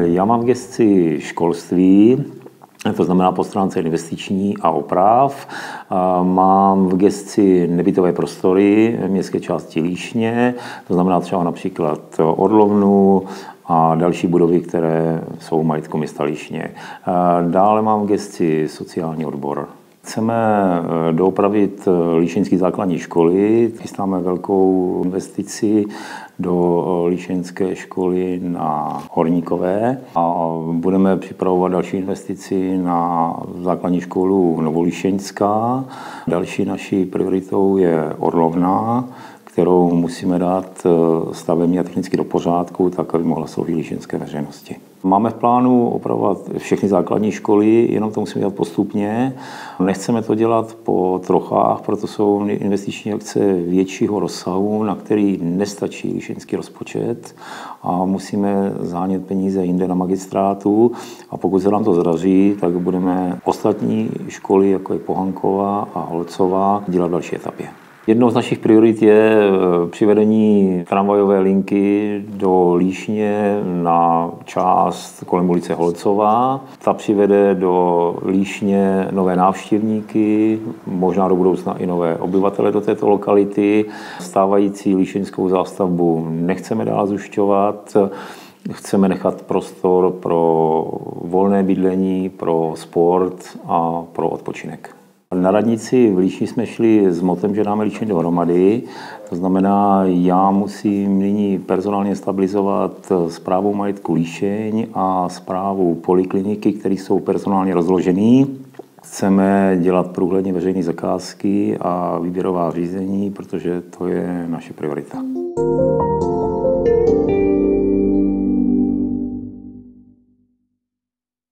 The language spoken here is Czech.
Já mám v gesci školství, to znamená po stránce investiční a oprav. Mám v gesci nebytové prostory městské části Líšně, to znamená třeba například Orlovnu a další budovy, které jsou v majetku města Líšně. Dále mám v gesci sociální odbor. Chceme doopravit líšeňské základní školy. Chystáme velkou investici do líšeňské školy na Horníkové a budeme připravovat další investici na základní školu Novolíšenská. Další naší prioritou je Orlovna, kterou musíme dát stavebně a technicky do pořádku, tak aby mohla sloužit líšeňské veřejnosti. Máme v plánu opravovat všechny základní školy, jenom to musíme dělat postupně. Nechceme to dělat po trochách, proto jsou investiční akce většího rozsahu, na který nestačí líšeňský rozpočet a musíme zahánět peníze jinde na magistrátu. A pokud se nám to zdaří, tak budeme ostatní školy, jako je Pohanková a Holcová, dělat v další etapě. Jednou z našich priorit je přivedení tramvajové linky do Líšně na část kolem ulice Holcová. Ta přivede do Líšně nové návštěvníky, možná do budoucna i nové obyvatele do této lokality. Stávající líšeňskou zástavbu nechceme dál zušťovat. Chceme nechat prostor pro volné bydlení, pro sport a pro odpočinek. Na radnici v Líšni jsme šli s motem, že dáme Líšeň dohromady. To znamená, já musím nyní personálně stabilizovat správu majetku Líšeň a správu polikliniky, které jsou personálně rozložené. Chceme dělat průhledně veřejné zakázky a výběrová řízení, protože to je naše priorita.